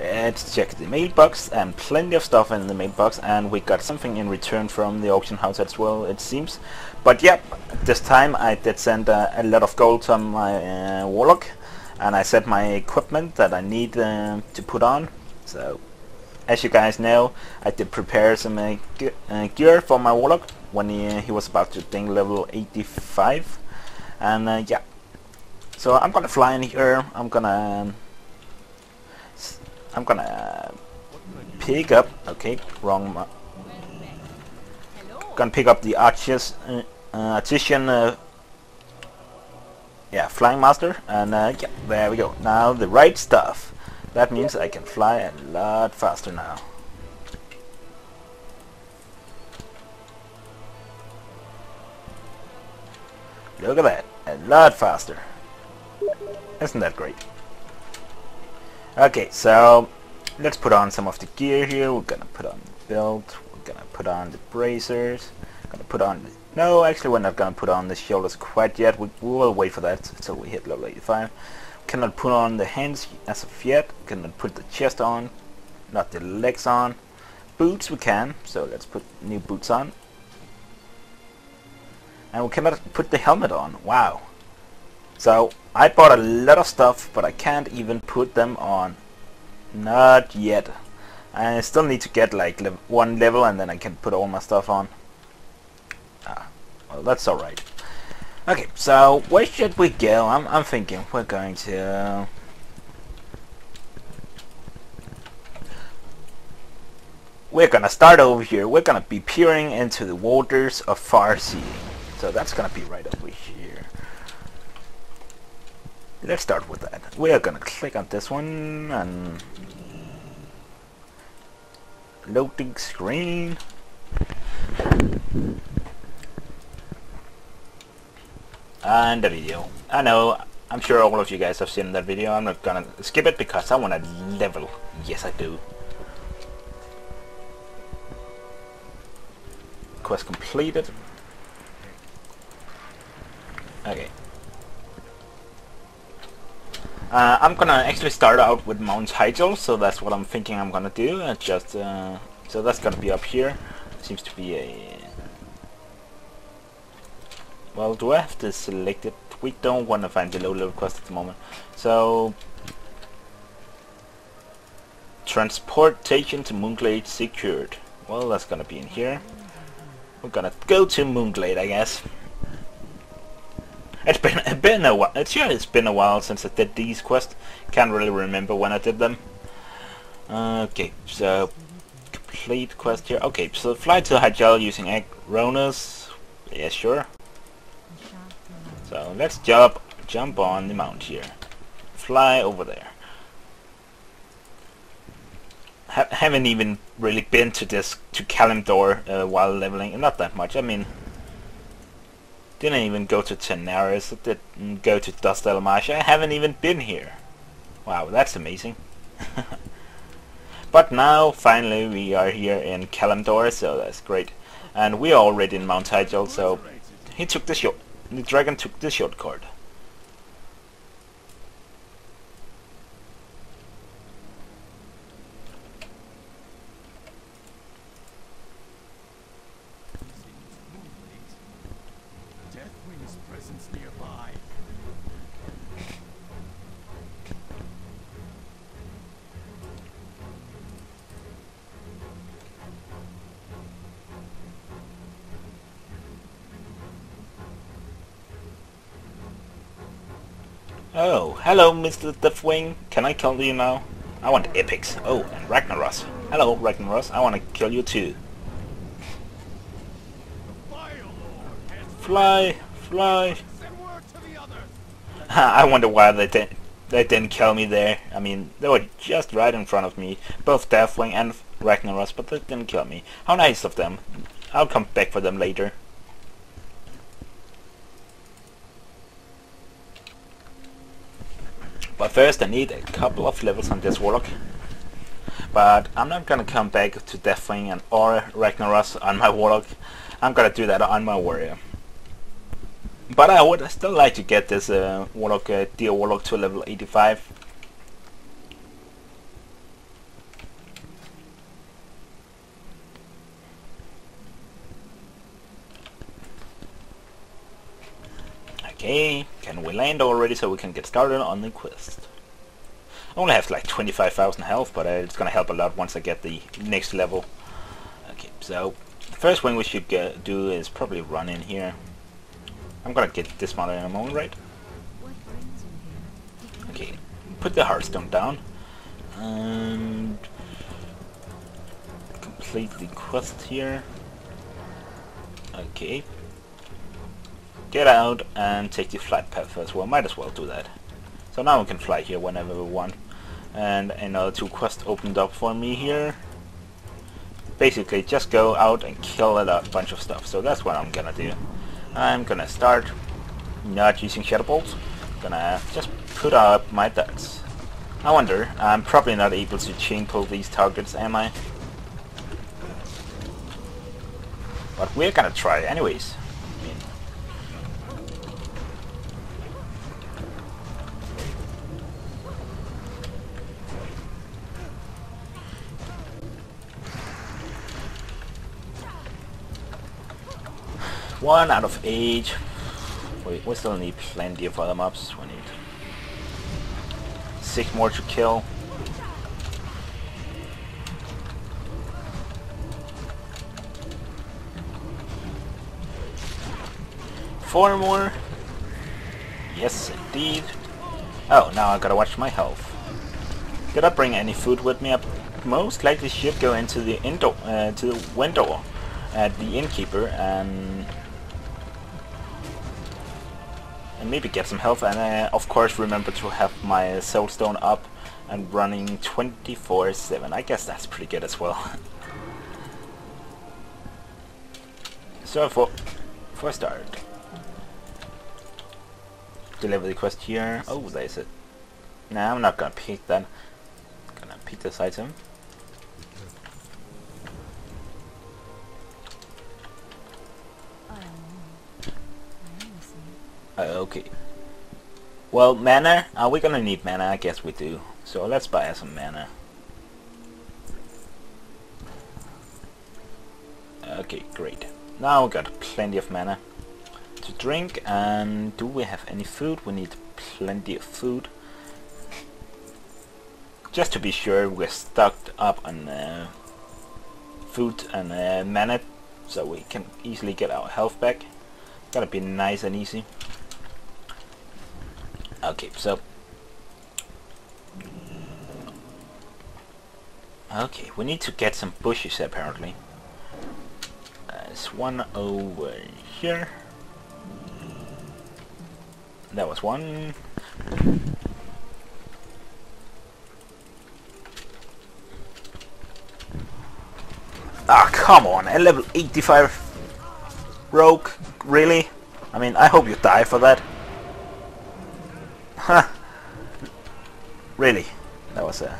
Let's check the mailbox, and plenty of stuff in the mailbox, and we got something in return from the auction house as well, it seems. But yeah, this time I did send a lot of gold to my warlock, and I set my equipment that I need to put on. So, as you guys know, I did prepare some gear for my warlock when he was about to think level 85, and yeah. So I'm gonna fly in here. I'm gonna pick up. Okay, wrong. Gonna pick up the artisan. Yeah, flying master, and yeah, there we go. Now the right stuff. That means I can fly a lot faster now. Look at that, a lot faster. Isn't that great? Okay, so let's put on some of the gear here. We're gonna put on the belt, we're gonna put on the bracers, gonna put on the... No, actually we're not gonna put on the shoulders quite yet. We will wait for that until we hit level 85. Cannot put on the hands as of yet. Cannot put the chest on, not the legs on. Boots we can, so let's put new boots on. And we cannot put the helmet on. Wow. So I bought a lot of stuff, but I can't even put them on. Not yet. I still need to get like one level, and then I can put all my stuff on. Ah, well, that's alright. Okay, so where should we go? I'm thinking we're going to... We're gonna start over here. We're gonna be peering into the waters of Farseeing. So that's gonna be right over here. Let's start with that. We're gonna click on this one and... Loading screen. And the video. I know, I'm sure all of you guys have seen that video. I'm not gonna skip it because I wanna level. Yes, I do. Quest completed. Okay. I'm gonna actually start out with Mount Hyjal, so that's what I'm thinking I'm gonna do. Just so that's gonna be up here. Seems to be a... Well, do I have to select it? We don't want to find the low level quest at the moment. So... Transportation to Moonglade secured. Well, that's gonna be in here. We're gonna go to Moonglade, I guess. It's been a while. It's been a while since I did these quests. Can't really remember when I did them. Okay, so... Complete quest here. Okay, so fly to Hyjal using Aggronas. Yeah, sure. So let's jump on the mount here. Fly over there. Haven't even really been to Kalimdor while leveling. Not that much. I mean, didn't even go to Tenares. Didn't go to Dust. I haven't even been here. Wow, that's amazing. But now finally we are here in Kalimdor, so that's great. And we are already in Mount Hyjal, so he took the short. The dragon took the shortcut. Deathwing's presence nearby. Oh, hello Mr. Deathwing, can I kill you now? I want epics. Oh, and Ragnaros. Hello Ragnaros, I want to kill you too. Fly, fly. I wonder why they didn't kill me there. I mean, they were just right in front of me, both Deathwing and Ragnaros, but they didn't kill me. How nice of them. I'll come back for them later. But first I need a couple of levels on this warlock. But I'm not gonna come back to Deathwing and or Ragnaros on my warlock. I'm gonna do that on my warrior. But I would still like to get this warlock, dear warlock, to level 85. Okay, can we land already so we can get started on the quest? I only have like 25,000 health, but it's gonna help a lot once I get the next level. Okay, so the first thing we should do is probably run in here. I'm gonna get this model in a moment, right? Okay, put the heartstone down and complete the quest here. Okay, get out and take the flight path as well. Might as well do that. So now we can fly here whenever we want. And another two quests opened up for me here. Basically, just go out and kill a bunch of stuff. So that's what I'm gonna do. I'm gonna start not using Shadow Bolts. Gonna just put up my dots. I wonder, I'm probably not able to chain pull these targets, am I? But we're gonna try anyways. One out of 8. We still need plenty of other mobs. We need 6 more to kill. Four more. Yes, indeed. Oh, now I gotta watch my health. Did I bring any food with me? I most likely should go into the window at the innkeeper and maybe get some health, and of course remember to have my soul stone up and running 24/7. I guess that's pretty good as well. So for start, deliver the quest here. Oh, there's it. Nah, I'm not gonna pick that. I'm gonna pick this item. Okay. Well, mana? Are we gonna need mana? I guess we do. So let's buy her some mana. Okay, great. Now we got plenty of mana to drink, and do we have any food? We need plenty of food. Just to be sure we're stocked up on food and mana, so we can easily get our health back. Gotta be nice and easy. Okay, so... okay, we need to get some bushes apparently. There's one over here. That was one. Ah, come on, a level 85 rogue, really? I mean, I hope you die for that. Huh. Really? That was a...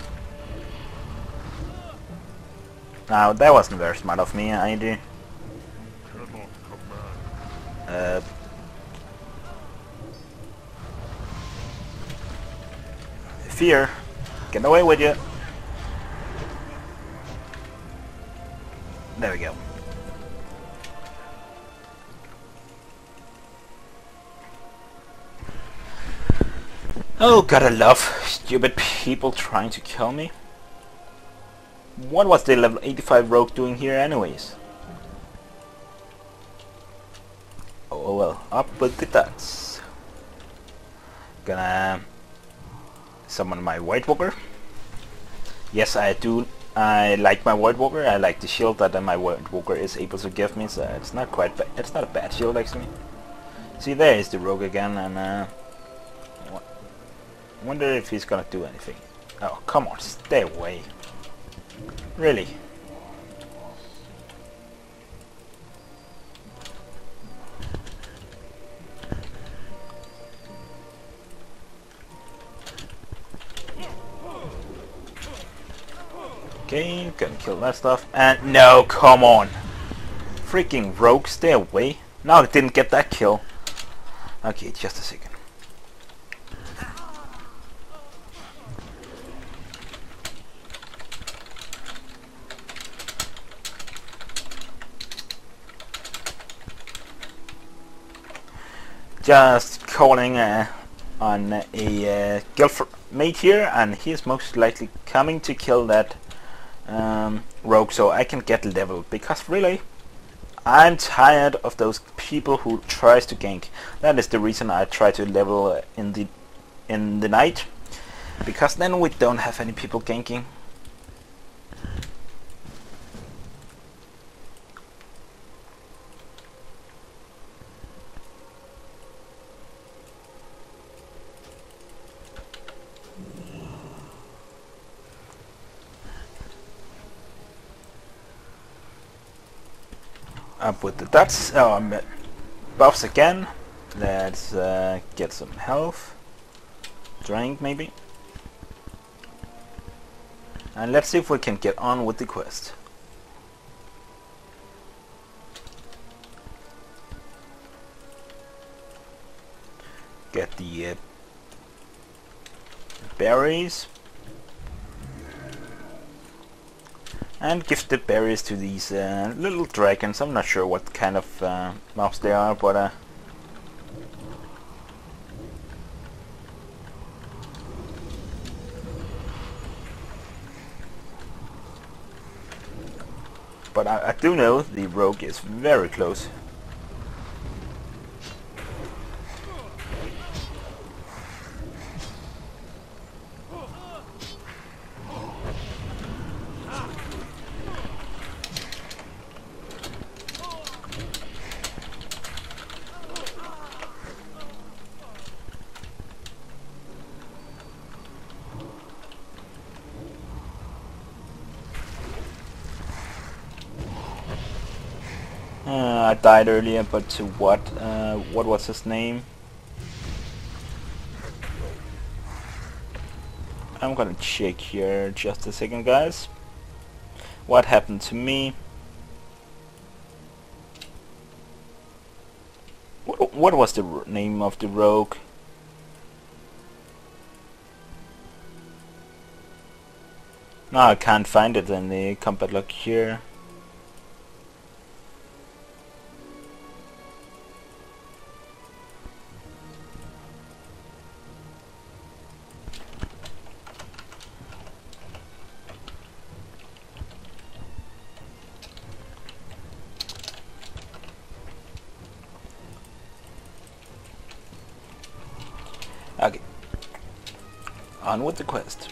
now, that wasn't very smart of me, either. Fear. Get away with you. There we go. Oh, gotta love stupid people trying to kill me. What was the level 85 rogue doing here anyways? Oh well, up with the dots. Gonna summon my White Walker. Yes, I do. I like my White Walker. I like the shield that my White Walker is able to give me, so it's not quite bad. It's not a bad shield actually. See, there is the rogue again, and wonder if he's gonna do anything. Oh, come on, stay away. Really? Okay, gonna kill that stuff. And no, come on. Freaking rogue, stay away. No, I didn't get that kill. Okay, just a second. Just calling on a guild mate here, and he is most likely coming to kill that rogue so I can get level, because really I'm tired of those people who tries to gank. That is the reason I try to level in the night, because then we don't have any people ganking. Up with the dots, buffs again. Let's get some health, drink maybe, and let's see if we can get on with the quest. Get the berries and gift the berries to these little dragons. I'm not sure what kind of mobs they are, but I do know the rogue is very close. I died earlier, but to what was his name? I'm gonna check here just a second, guys. What happened to me? What was the name of the rogue? No, I can't find it in the combat log here. Okay, on with the quest.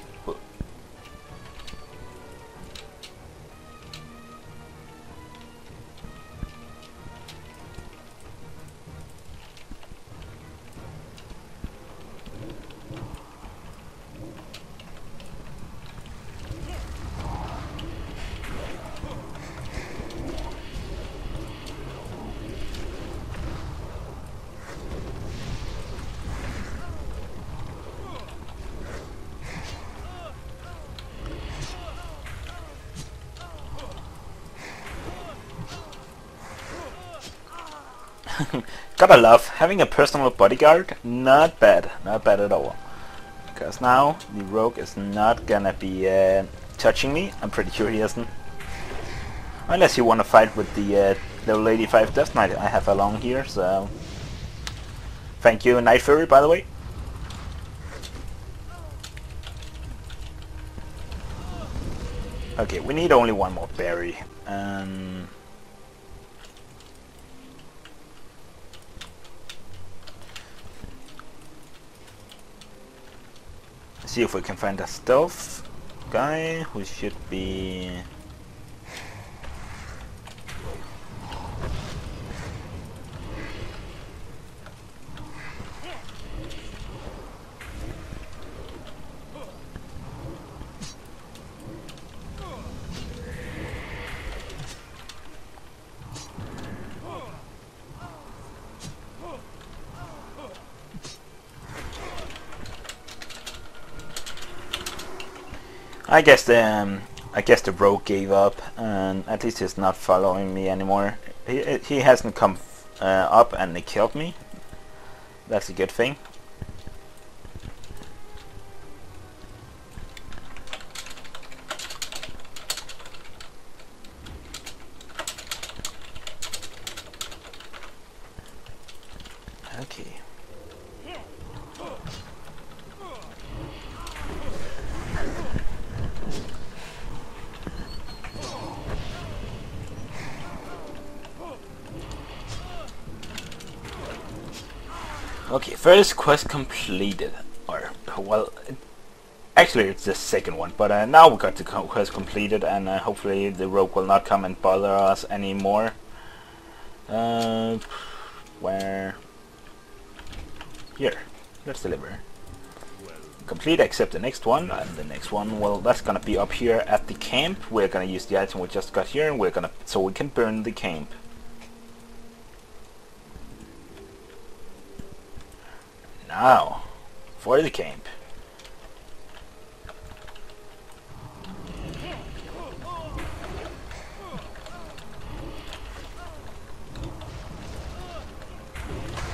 Gotta love having a personal bodyguard. Not bad, not bad at all. Because now the rogue is not gonna be touching me. I'm pretty sure he isn't. Unless you wanna fight with the level 85 Dust Knight I have along here, so... Thank you, Night Fury, by the way. Okay, we need only one more berry. See if we can find a stealth guy who should be... I guess the rogue gave up, and at least he's not following me anymore. He hasn't come up and he killed me. That's a good thing. Okay. Okay, first quest completed. Or, well, actually it's the second one, but now we got the quest completed, and hopefully the rogue will not come and bother us anymore. Where? Here. Let's deliver. Complete except the next one, and the next one, well, that's gonna be up here at the camp. We're gonna use the item we just got here, and so we can burn the camp. Now, for the camp.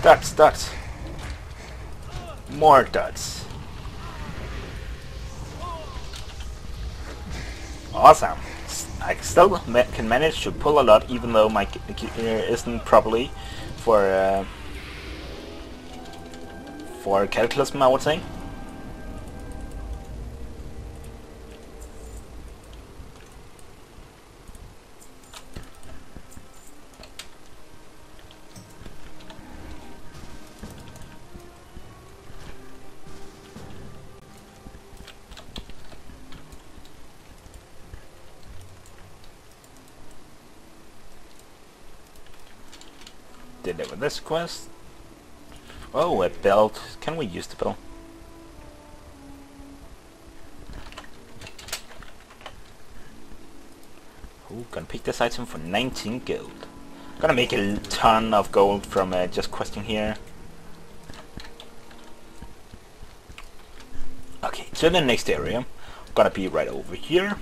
Dots, dots. More dots. Awesome. I still can manage to pull a lot even though my gear isn't properly for Cataclysm, I would say. Deliver this quest. Oh, a belt. Can we use the belt? Who can pick this item for 19 gold? Gonna make a ton of gold from just questing here. Okay, to the next area. Gonna be right over here,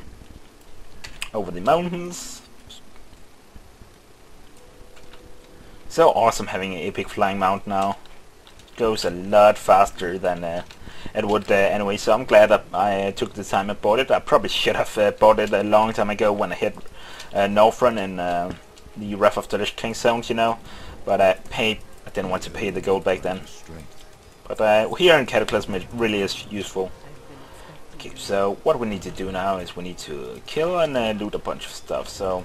over the mountains. So awesome having an epic flying mount now. Goes a lot faster than it would anyway, so I'm glad that I took the time and bought it. I probably should have bought it a long time ago when I hit Northrun in the Wrath of the Lich King zones, you know. But I didn't want to pay the gold back then. But here in Cataclysm it really is useful. Okay, so what we need to do now is we need to kill and loot a bunch of stuff, so...